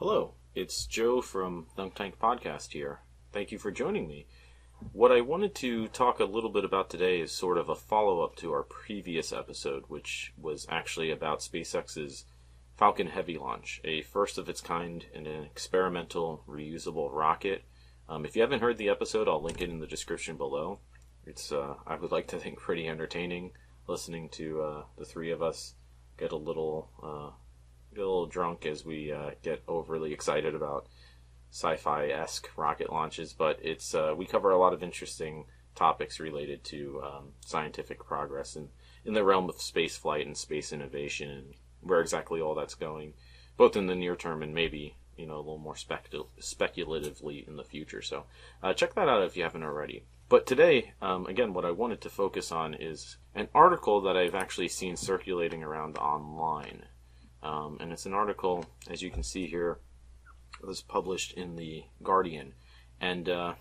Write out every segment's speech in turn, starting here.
Hello, it's Joe from Thunk Tank Podcast here. Thank you for joining me. What I wanted to talk a little bit about today is sort of a follow-up to our previous episode, which was actually about SpaceX's Falcon Heavy launch, a first of its kind and an experimental reusable rocket. If you haven't heard the episode, I'll link it in the description below. It's, I would like to think, pretty entertaining listening to the three of us get a little drunk as we get overly excited about sci-fi-esque rocket launches, but it's we cover a lot of interesting topics related to scientific progress and in the realm of space flight and space innovation and where exactly all that's going, both in the near term and maybe a little more speculatively in the future. So check that out if you haven't already. But today, again, what I wanted to focus on is an article that I've actually seen circulating around online. And it's an article, as you can see here, it was published in The Guardian. And the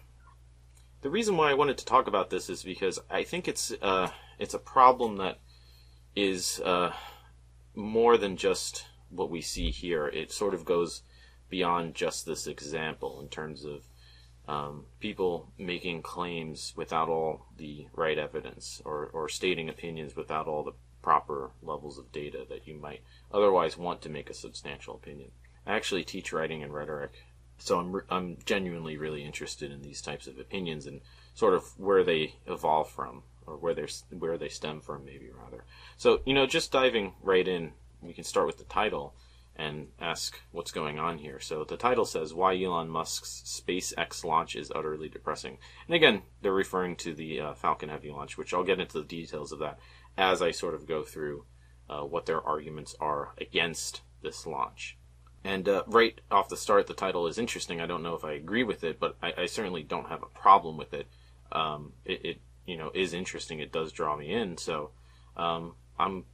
reason why I wanted to talk about this is because I think it's a problem that is more than just what we see here. It sort of goes beyond just this example in terms of people making claims without all the right evidence or stating opinions without all the proper levels of data that you might otherwise want to make a substantial opinion. I actually teach writing and rhetoric, so I'm genuinely really interested in these types of opinions and sort of where they evolve from, or where they stem from, maybe rather. So just diving right in, we can start with the title and ask what's going on here. So the title says, "Why Elon Musk's SpaceX launch is utterly depressing." And again, they're referring to the Falcon Heavy launch, which I'll get into the details of that as I sort of go through what their arguments are against this launch. And right off the start, the title is interesting. I don't know if I agree with it, but I certainly don't have a problem with it. It is interesting. It does draw me in. So I'm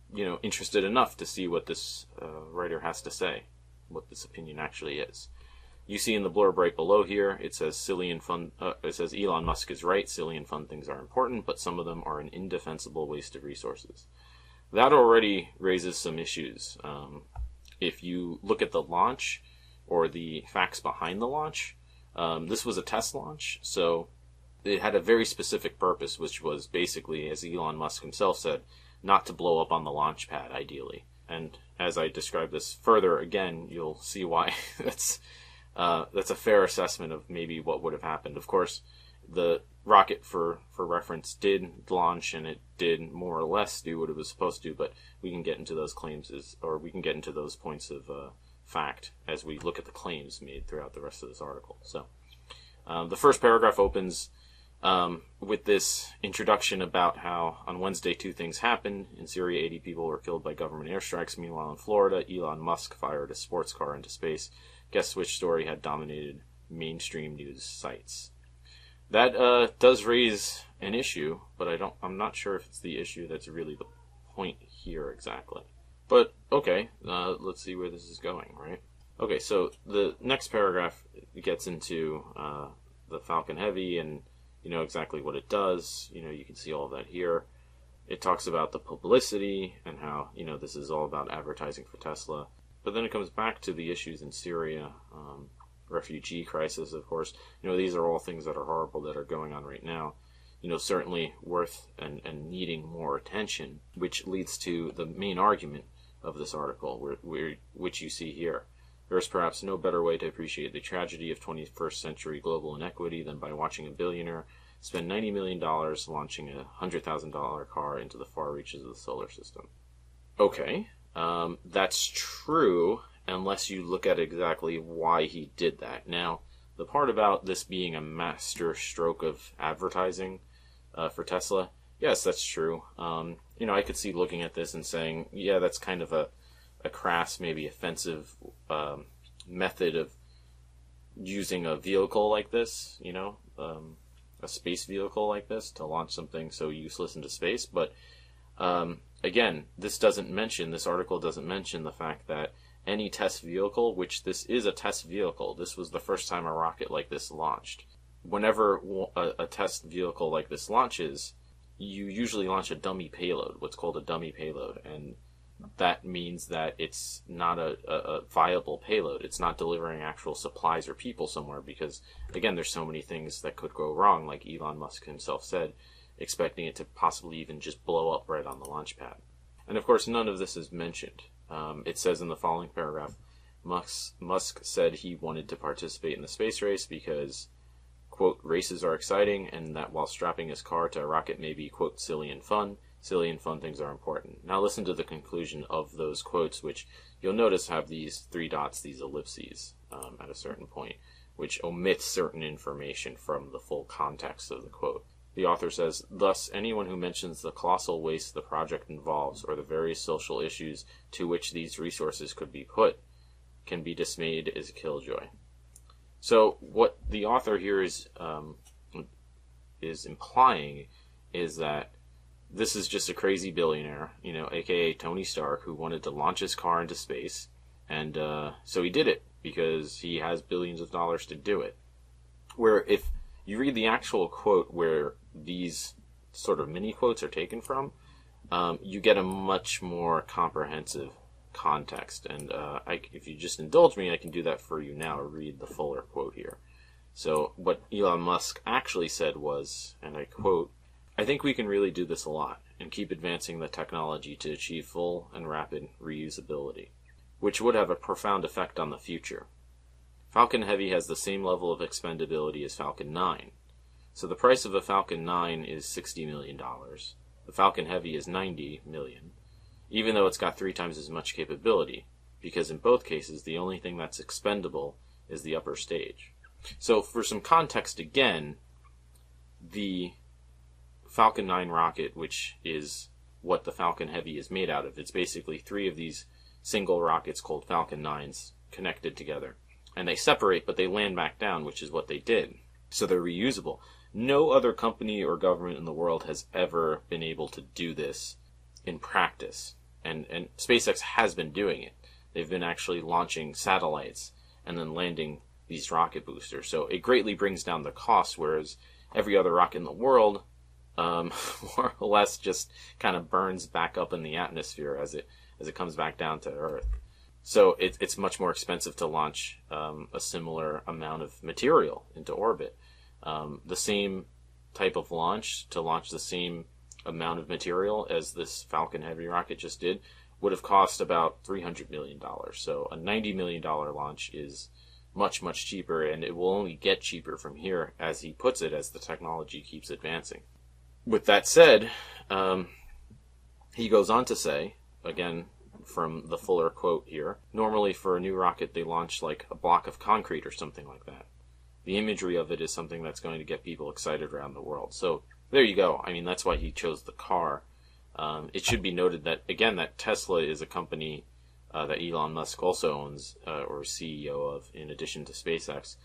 interested enough to see what this writer has to say, what this opinion actually is. You see in the blurb right below here, it says silly and fun. It says Elon Musk is right. Silly and fun things are important, but some of them are an indefensible waste of resources. That already raises some issues. If you look at the launch or the facts behind the launch, this was a test launch, so it had a very specific purpose, which was basically, as Elon Musk himself said, not to blow up on the launch pad, ideally. And as I describe this further, again, you'll see why that's a fair assessment of maybe what would have happened. Of course, the rocket, for reference, did launch, and it did more or less do what it was supposed to, but we can get into those claims, we can get into those points of fact as we look at the claims made throughout the rest of this article. So the first paragraph opens with this introduction about how on Wednesday two things happened. In Syria, 80 people were killed by government airstrikes. Meanwhile, in Florida, Elon Musk fired a sports car into space. Guess which story had dominated mainstream news sites? That does raise an issue, but I'm not sure if it's the issue that's really the point here exactly. But okay, let's see where this is going, right? Okay, so the next paragraph gets into the Falcon Heavy and exactly what it does. You can see all of that here. It talks about the publicity and how this is all about advertising for Tesla. But then it comes back to the issues in Syria, refugee crisis, of course. These are all things that are horrible that are going on right now. Certainly worth and needing more attention, which leads to the main argument of this article, which you see here. There is perhaps no better way to appreciate the tragedy of 21st century global inequity than by watching a billionaire spend $90 million launching a $100,000 car into the far reaches of the solar system. Okay. That's true unless you look at exactly why he did that. Now, the part about this being a master stroke of advertising for Tesla, yes, that's true. I could see looking at this and saying, yeah, that's kind of a crass, maybe offensive method of using a vehicle like this, a space vehicle like this to launch something so useless into space. But again, this article doesn't mention the fact that any test vehicle, which this is a test vehicle, this was the first time a rocket like this launched. Whenever a test vehicle like this launches, you usually launch a dummy payload, what's called a dummy payload. And that means that it's not a viable payload. It's not delivering actual supplies or people somewhere because, again, there's so many things that could go wrong, like Elon Musk himself said, expecting it to possibly even just blow up right on the launch pad. And, of course, none of this is mentioned. It says in the following paragraph, Musk said he wanted to participate in the space race because, quote, races are exciting, and that while strapping his car to a rocket may be, quote, silly and fun things are important. Now listen to the conclusion of those quotes, which you'll notice have these three dots, these ellipses at a certain point, which omits certain information from the full context of the quote. The author says, thus, anyone who mentions the colossal waste the project involves or the various social issues to which these resources could be put can be dismayed as a killjoy. So what the author here is implying is that this is just a crazy billionaire, you know, aka Tony Stark, who wanted to launch his car into space, and so he did it because he has billions of dollars to do it. Where if you read the actual quote where these sort of mini quotes are taken from, you get a much more comprehensive context. And if you just indulge me, I can do that for you now, read the fuller quote here. So what Elon Musk actually said was, and I quote, "I think we can really do this a lot and keep advancing the technology to achieve full and rapid reusability, which would have a profound effect on the future. Falcon Heavy has the same level of expendability as Falcon 9. So the price of a Falcon 9 is $60 million. The Falcon Heavy is $90 million, even though it's got 3 times as much capability, because in both cases, the only thing that's expendable is the upper stage." So for some context again, the Falcon 9 rocket, which is what the Falcon Heavy is made out of, it's basically 3 of these single rockets called Falcon 9s connected together. And they separate, but they land back down, which is what they did. So they're reusable. No other company or government in the world has ever been able to do this in practice. And SpaceX has been doing it. They've been actually launching satellites and then landing these rocket boosters. So it greatly brings down the cost, whereas every other rocket in the world more or less just kind of burns back up in the atmosphere as it comes back down to Earth. So it's much more expensive to launch a similar amount of material into orbit. The same type of launch, to launch the same amount of material as this Falcon Heavy rocket just did, would have cost about $300 million. So a $90 million launch is much, much cheaper, and it will only get cheaper from here, as he puts it, as the technology keeps advancing. With that said, he goes on to say, again, from the fuller quote here, "Normally for a new rocket they launch like a block of concrete or something like that. The imagery of it is something that's going to get people excited around the world." So there you go. I mean, that's why he chose the car. It should be noted that, again, that Tesla is a company that Elon Musk also owns or CEO of, in addition to SpaceX.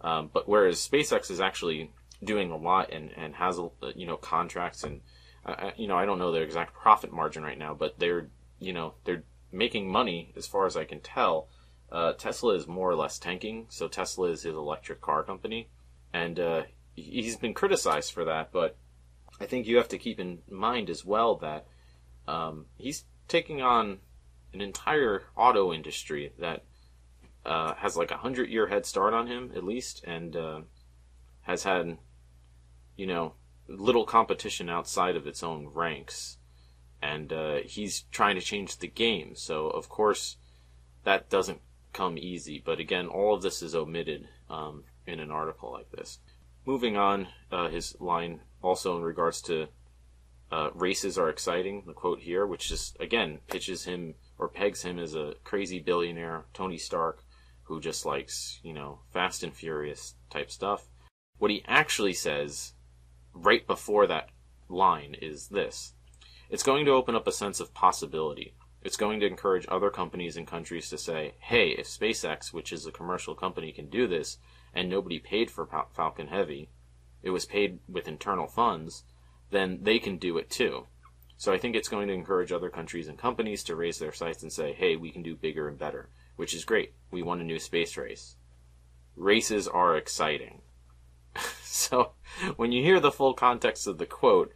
But whereas SpaceX is actually doing a lot and has, you know, contracts and, you know, I don't know their exact profit margin right now, but they're, you know, they're making money as far as I can tell. Tesla is more or less tanking, so Tesla is his electric car company, and he's been criticized for that, but I think you have to keep in mind as well that he's taking on an entire auto industry that has like a 100-year head start on him, at least, and has had, you know, little competition outside of its own ranks. And he's trying to change the game. So, of course, that doesn't come easy. But, again, all of this is omitted in an article like this. Moving on, his line also in regards to races are exciting, the quote here, which just, again, pitches him or pegs him as a crazy billionaire, Tony Stark, who just likes, you know, Fast and Furious type stuff. What he actually says right before that line is this: "It's going to open up a sense of possibility. It's going to encourage other companies and countries to say, hey, if SpaceX, which is a commercial company, can do this, and nobody paid for Falcon Heavy, it was paid with internal funds, then they can do it too. So I think it's going to encourage other countries and companies to raise their sights and say, hey, we can do bigger and better, which is great. We won a new space race. Races are exciting." So when you hear the full context of the quote,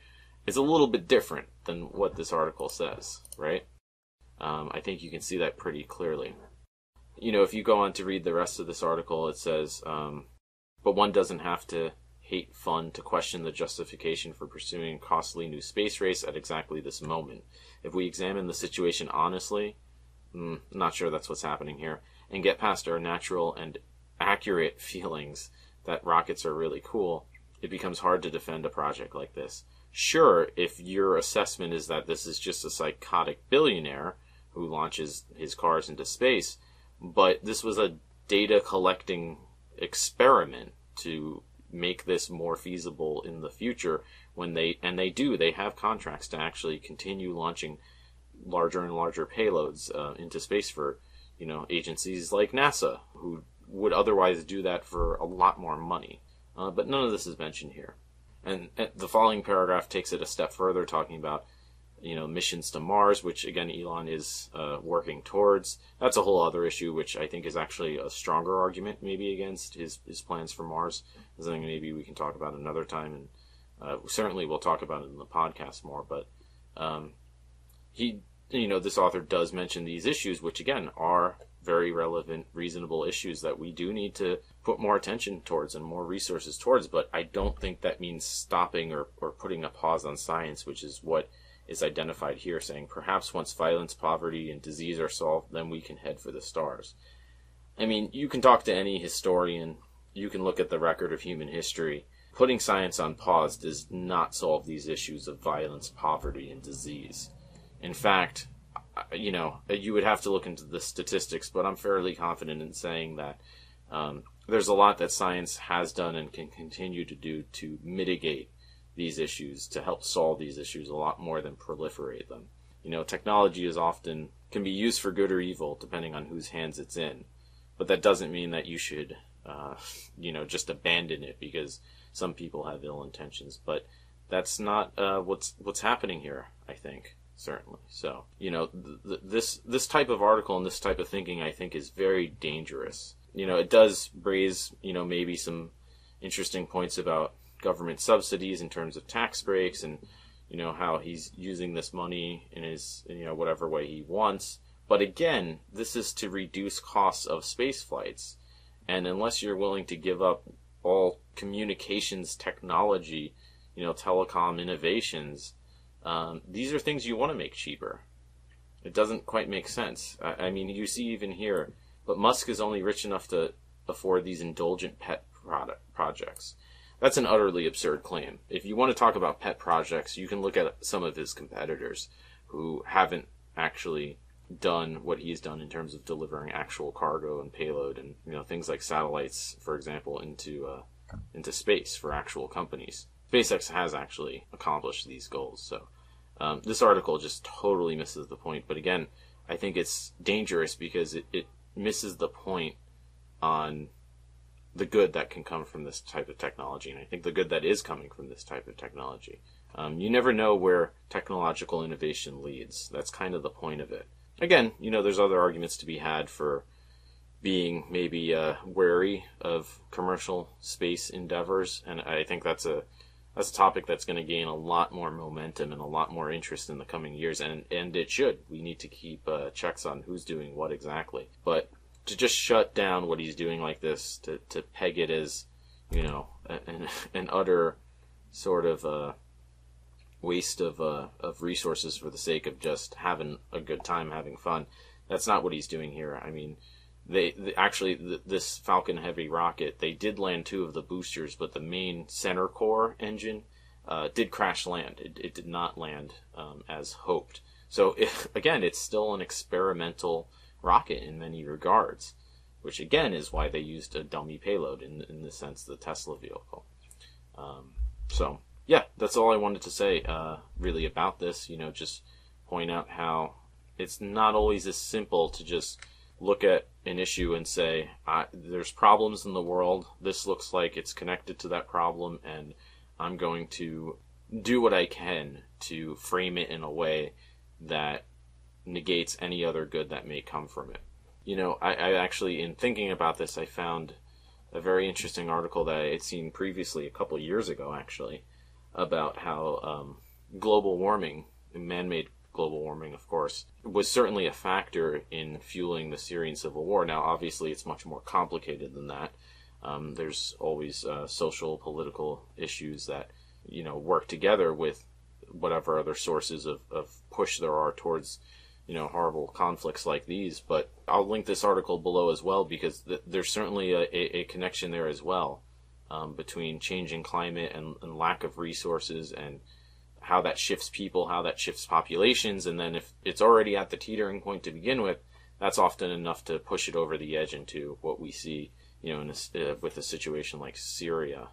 it's a little bit different than what this article says, right? I think you can see that pretty clearly. You know, if you go on to read the rest of this article, it says, but one doesn't have to hate fun to question the justification for pursuing a costly new space race at exactly this moment. If we examine the situation honestly, not sure that's what's happening here, and get past our natural and accurate feelings that rockets are really cool, it becomes hard to defend a project like this. Sure, if your assessment is that this is just a psychotic billionaire who launches his cars into space, but this was a data collecting experiment to make this more feasible in the future, when they have contracts to actually continue launching larger and larger payloads into space for, you know, agencies like NASA, who would otherwise do that for a lot more money. But none of this is mentioned here. And the following paragraph takes it a step further, talking about, you know, missions to Mars, which again Elon is working towards. That's a whole other issue, which I think is actually a stronger argument maybe against his plans for Mars. Something maybe we can talk about another time, and certainly we'll talk about it in the podcast more. But this author does mention these issues, which again are very relevant, reasonable issues that we do need to put more attention towards and more resources towards. But I don't think that means stopping or putting a pause on science, which is what is identified here, saying perhaps once violence, poverty, and disease are solved, then we can head for the stars. I mean, you can talk to any historian, you can look at the record of human history. Putting science on pause does not solve these issues of violence, poverty, and disease. In fact, you know, you would have to look into the statistics, but I'm fairly confident in saying that there's a lot that science has done and can continue to do to mitigate these issues, to help solve these issues a lot more than proliferate them. You know, technology is often can be used for good or evil depending on whose hands it's in, but that doesn't mean that you should, just abandon it because some people have ill intentions. But that's not what's happening here, I think. Certainly. So, you know, this type of article and this type of thinking, I think, is very dangerous. You know, it does raise, you know, maybe some interesting points about government subsidies in terms of tax breaks and, you know, how he's using this money in his, you know, whatever way he wants. But again, this is to reduce costs of space flights. And unless you're willing to give up all communications technology, you know, telecom innovations, these are things you want to make cheaper. It doesn't quite make sense. I mean, you see even here, but Musk is only rich enough to afford these indulgent pet projects. That's an utterly absurd claim. If you want to talk about pet projects, you can look at some of his competitors who haven't actually done what he's done in terms of delivering actual cargo and payload and, you know, things like satellites, for example, into space for actual companies. SpaceX has actually accomplished these goals, so this article just totally misses the point. But again, I think it's dangerous because it misses the point on the good that can come from this type of technology, and I think the good that is coming from this type of technology. You never know where technological innovation leads. That's kind of the point of it. Again, you know, there's other arguments to be had for being maybe wary of commercial space endeavors, and I think that's a topic that's going to gain a lot more momentum and a lot more interest in the coming years, and it should. We need to keep checks on who's doing what exactly. But to just shut down what he's doing like this, to peg it as, you know, an utter sort of waste of resources for the sake of just having a good time, having fun, that's not what he's doing here. I mean, this Falcon Heavy rocket, they did land two of the boosters, but the main center core engine did crash land. It did not land as hoped. So, again, it's still an experimental rocket in many regards, which, again, is why they used a dummy payload, in the sense the Tesla vehicle. So, yeah, that's all I wanted to say really about this. You know, just point out how it's not always as simple to just look at an issue and say, there's problems in the world, this looks like it's connected to that problem, and I'm going to do what I can to frame it in a way that negates any other good that may come from it. You know, I actually, in thinking about this, I found a very interesting article that I had seen previously a couple years ago, actually, about how global warming, man-made global warming, of course, was certainly a factor in fueling the Syrian civil war. Now, obviously, it's much more complicated than that. There's always social, political issues that, you know, work together with whatever other sources of push there are towards, you know, horrible conflicts like these. But I'll link this article below as well, because there's certainly a connection there as well, between changing climate and lack of resources, and how that shifts people, how that shifts populations. And then if it's already at the teetering point to begin with, that's often enough to push it over the edge into what we see, you know, in a, with a situation like Syria.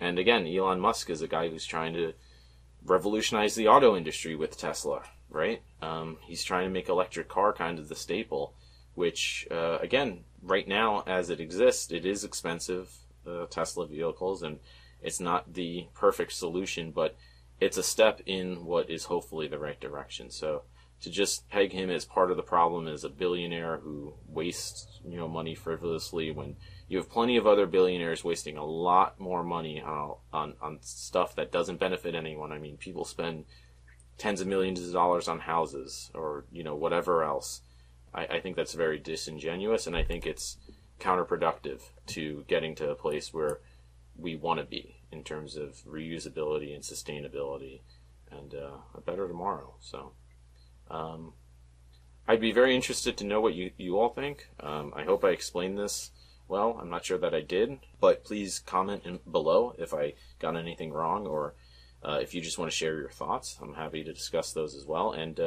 And again, Elon Musk is a guy who's trying to revolutionize the auto industry with Tesla, right? He's trying to make electric car kind of the staple, which, again, right now as it exists, it is expensive, Tesla vehicles, and it's not the perfect solution, but it's a step in what is hopefully the right direction. So to just peg him as part of the problem as a billionaire who wastes, you know, money frivolously, when you have plenty of other billionaires wasting a lot more money on stuff that doesn't benefit anyone. I mean, people spend tens of millions of dollars on houses or, you know, whatever else. I think that's very disingenuous, and I think it's counterproductive to getting to a place where we want to be in terms of reusability and sustainability and a better tomorrow. So I'd be very interested to know what you all think. I hope I explained this well. I'm not sure that I did, but please comment below if I got anything wrong, or if you just want to share your thoughts. I'm happy to discuss those as well. And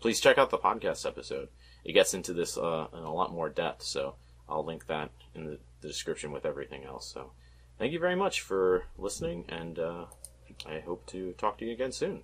please check out the podcast episode. It gets into this in a lot more depth, so I'll link that in the description with everything else. So thank you very much for listening, and I hope to talk to you again soon.